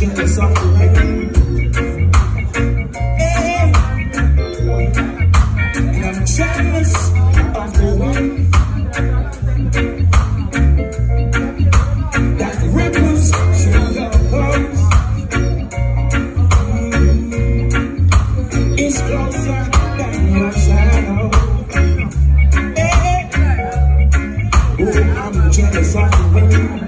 check this out tonight. And I'm jealous of the one that ripples through your bones. It's closer than your shadow. Oh, I'm jealous of the one.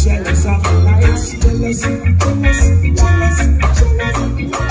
Jealous of the lights, jealous, jealous, jealous, jealous.